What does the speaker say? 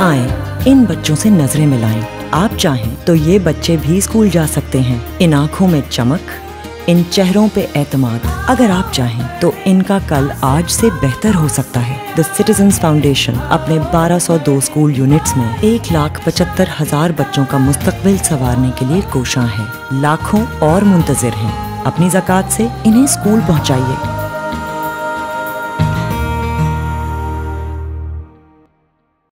आएं, इन बच्चों से नजरें मिलाएं। आप चाहें तो ये बच्चे भी स्कूल जा सकते हैं। इन आँखों में चमक, इन चेहरों पे एतमाद, अगर आप चाहें तो इनका कल आज से बेहतर हो सकता है। द सिटीजन्स फाउंडेशन अपने 1202 स्कूल यूनिट्स में 1,75,000 बच्चों का मुस्तकबिल संवारने के लिए कोशां है। लाखों और मुंतजर हैं। अपनी ज़कात से इन्हें स्कूल पहुंचाइए।